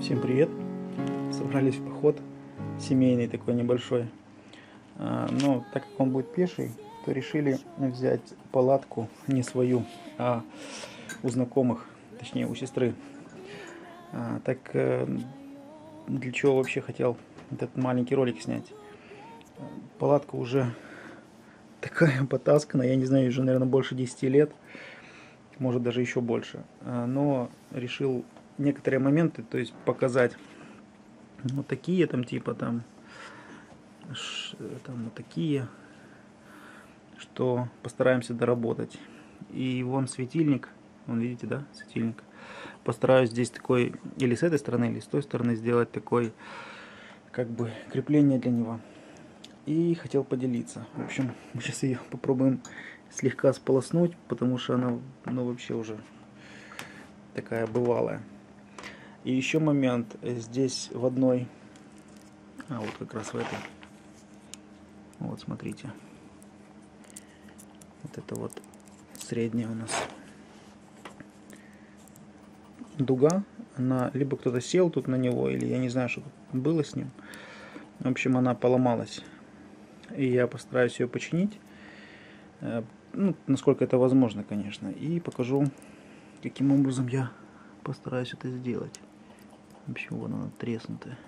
Всем привет! Собрались в поход семейный такой небольшой. Но так как он будет пеший, то решили взять палатку не свою, а у знакомых, точнее у сестры. Так для чего вообще хотел этот маленький ролик снять? Палатка уже такая потаскана, я не знаю, уже, наверное, больше 10 лет, может даже еще больше. Но решил некоторые моменты, то есть показать вот такие, там типа там вот такие, что постараемся доработать. И вон светильник, вон видите, да, светильник. Постараюсь здесь такой, или с этой стороны, или с той стороны сделать такой, как бы, крепление для него. И хотел поделиться. В общем, мы сейчас ее попробуем слегка сполоснуть, потому что она, ну, вообще уже такая бывалая. И еще момент, здесь в одной, вот как раз в этой, вот смотрите, вот это вот средняя у нас дуга, она, либо кто-то сел тут на него, или я не знаю, что тут было с ним, в общем, она поломалась, и я постараюсь ее починить, ну, насколько это возможно, конечно, и покажу, каким образом я постараюсь это сделать. В общем, вон она треснутая.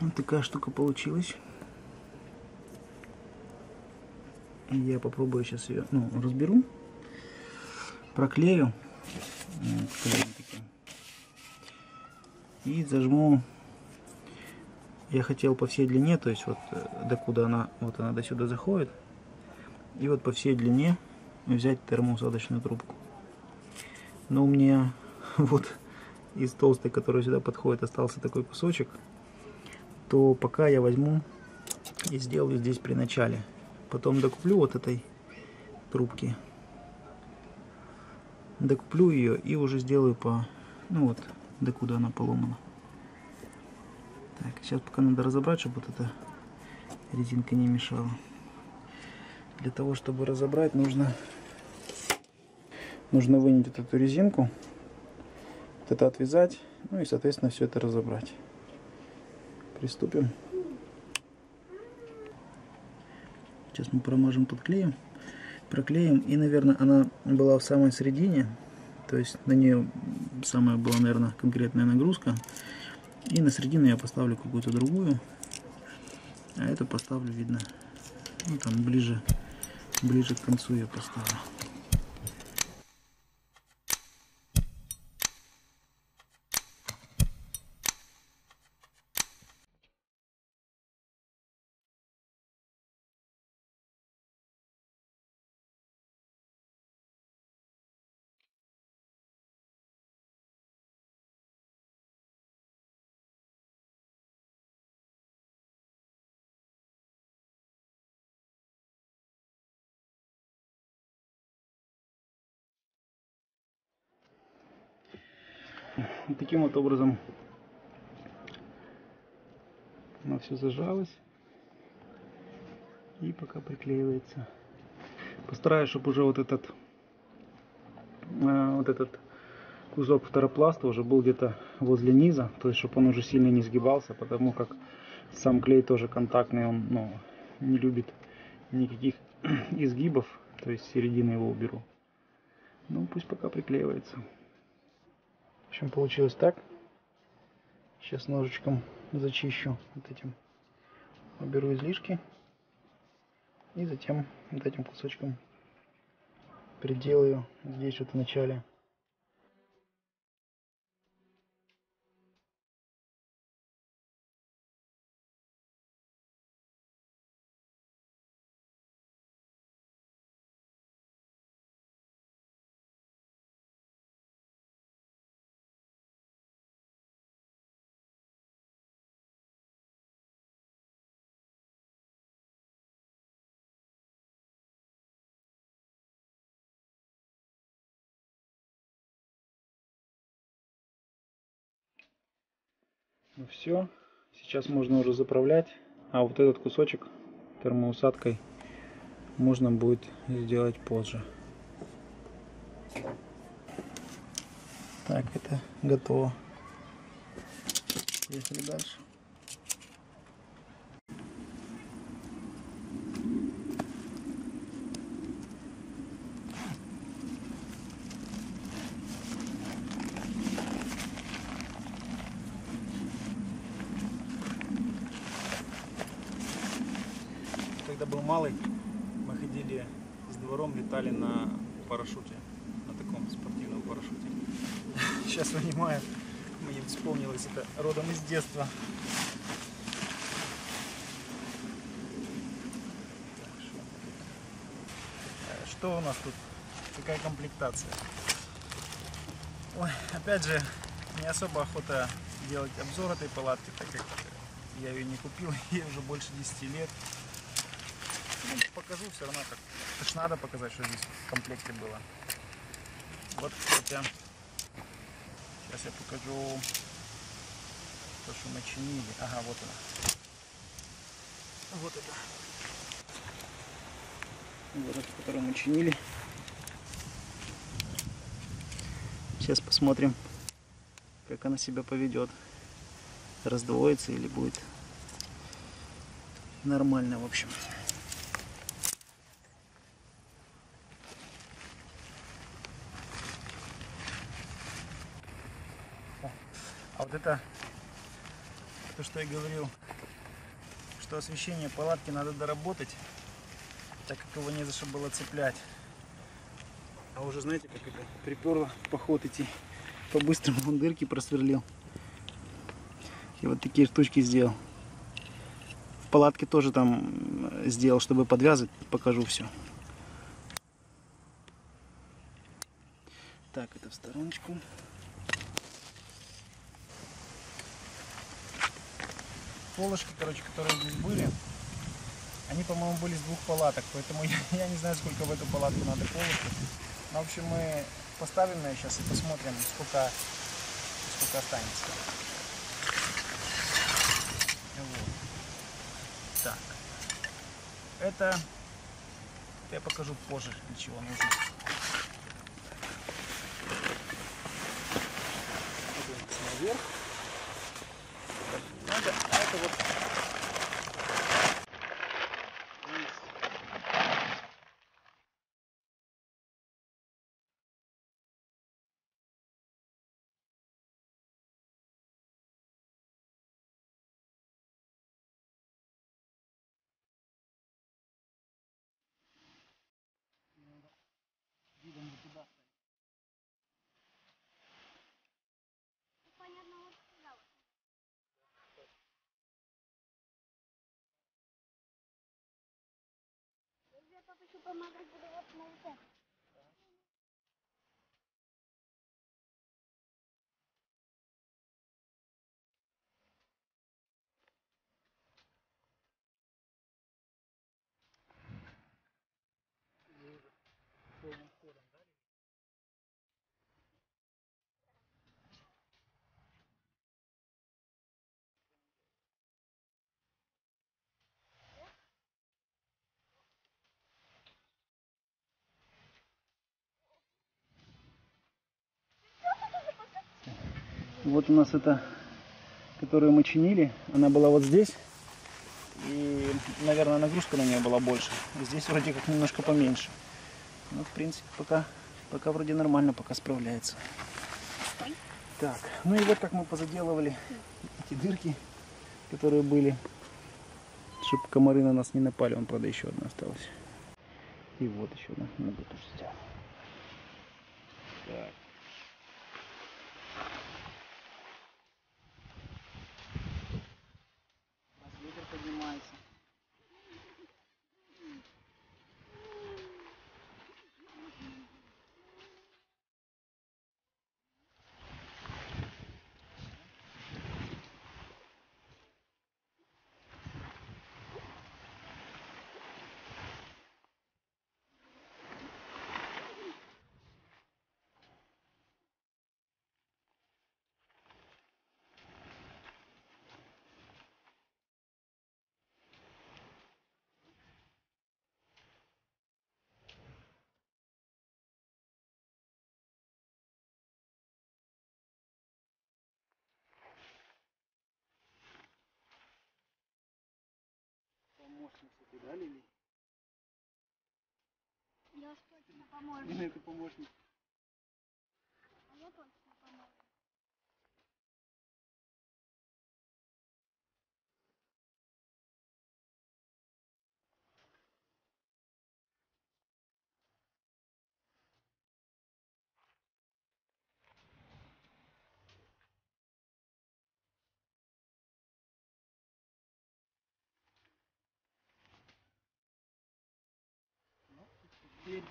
Вот такая штука получилась. Я попробую сейчас ее, ну, разберу, проклею и зажму. Я хотел по всей длине, то есть вот докуда она, вот она до сюда заходит, и вот по всей длине взять термоусадочную трубку. Но у меня вот из толстой, которая сюда подходит, остался такой кусочек, то пока я возьму и сделаю здесь при начале. Потом докуплю вот этой трубки, докуплю ее и уже сделаю по, ну вот, докуда она поломана. Так, сейчас пока надо разобрать, чтобы вот эта резинка не мешала. Для того, чтобы разобрать, нужно вынуть вот эту резинку, вот это отвязать, ну и, соответственно, все это разобрать. Приступим. Сейчас мы промажем под клеем, проклеим, и, наверное, она была в самой середине, то есть на нее самая была, наверное, конкретная нагрузка, и на середину я поставлю какую-то другую, а эту поставлю, видно, ну, там ближе к концу я поставлю. Вот таким вот образом она все зажалась и пока приклеивается. Постараюсь, чтобы уже вот этот кусок фторопласта уже был где-то возле низа, то есть чтобы он уже сильно не сгибался, потому как сам клей тоже контактный, он, ну, не любит никаких изгибов, то есть середину его уберу. Ну пусть пока приклеивается. В общем, получилось так. Сейчас ножичком зачищу вот этим. Уберу излишки. И затем вот этим кусочком приделаю здесь вот в начале. Ну все, сейчас можно уже заправлять, а вот этот кусочек термоусадкой можно будет сделать позже. Так, это готово. Поехали дальше. Когда был малый, мы ходили с двором, летали на парашюте, на таком спортивном парашюте. Сейчас понимаю, мне вспомнилось это родом из детства. Что у нас тут? Какая комплектация? Ой, опять же, не особо охота делать обзор этой палатки, так как я ее не купил, ей уже больше 10 лет. Ну, покажу все равно, как это ж надо показать, что здесь в комплекте было. Вот, хотя сейчас я покажу то, что мы чинили. Ага, вот она. Вот это. Вот эту, которую мы чинили. Сейчас посмотрим, как она себя поведет. Раздвоится или будет нормально, в общем. Вот это то, что я говорил, что освещение палатки надо доработать, так как его не за что было цеплять. А уже знаете, как это приперло в поход идти. По-быстрому он дырки просверлил. И вот такие штучки сделал. В палатке тоже там сделал, чтобы подвязать. Покажу все. Так, это в стороночку. Полочки, короче, которые здесь были, они, по-моему, были с двух палаток, поэтому я не знаю, сколько в эту палатку надо полочек. Но, в общем, мы поставим ее сейчас и посмотрим, сколько останется. Вот. Так, это я покажу позже, для чего нужно. Наверх. Вот. Я хочу помогать, буду вот на вот это. Вот у нас это, которую мы чинили, она была вот здесь, и, наверное, нагрузка на нее была больше. Здесь вроде как немножко поменьше. Но, в принципе, пока вроде нормально, пока справляется. Так, ну и вот как мы позаделывали эти дырки, которые были, чтобы комары на нас не напали. Вон, правда, еще одна осталась. И вот еще одна. Могу тоже сделать. Так. помощница, ты, да, Лили? Я точно помощник. Лина, это помощник. А я точно помощник. Теперь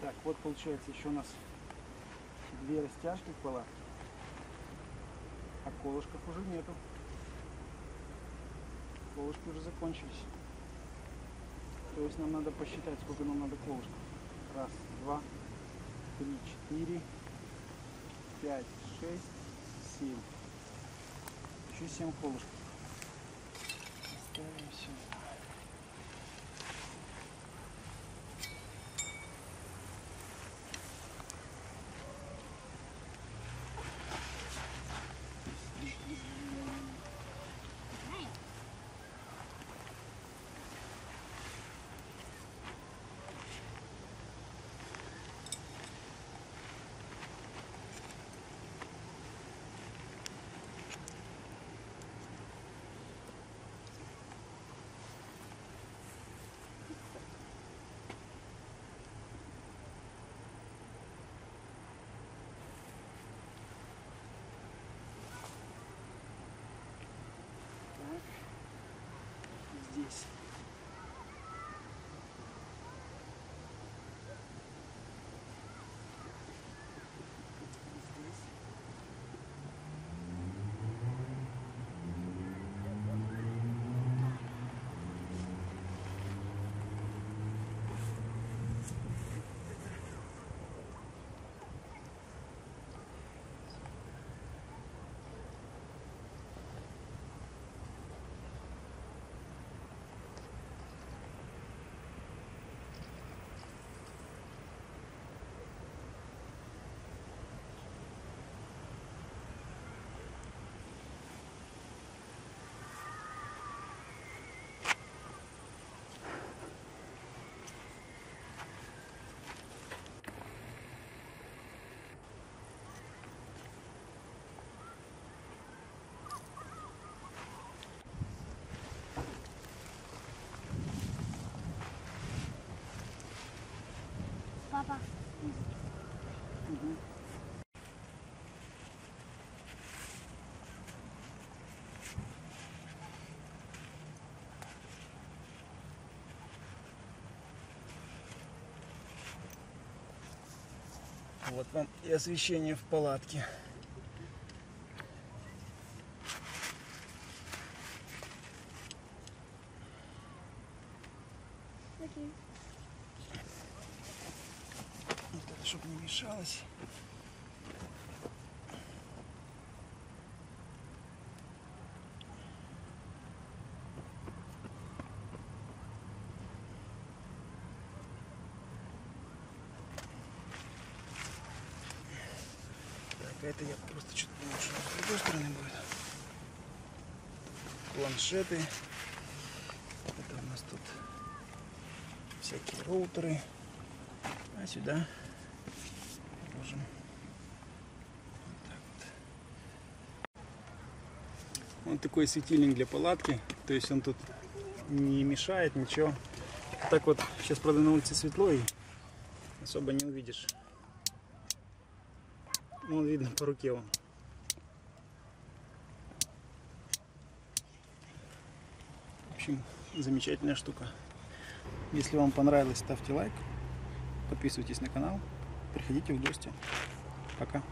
так, вот получается еще у нас две растяжки в палатке, а колышков уже нету. Колышки уже закончились. То есть нам надо посчитать, сколько нам надо колышков. 1, 2, 3, 4, 5, 6, 7. Еще 7 колышков. Ставим сюда. Здесь. Папа. Угу. Вот вам и освещение в палатке. Окей. Чтобы не мешалось. Это я просто что-то думал, что с другой стороны будет. Планшеты. Это у нас тут всякие роутеры. А сюда положим. Вот такой светильник для палатки, то есть он тут не мешает ничего. Так вот, сейчас, правда, на улице светло и особо не увидишь. Ну, видно по руке его. В общем, замечательная штука. Если вам понравилось, ставьте лайк, подписывайтесь на канал, приходите в гости. Пока.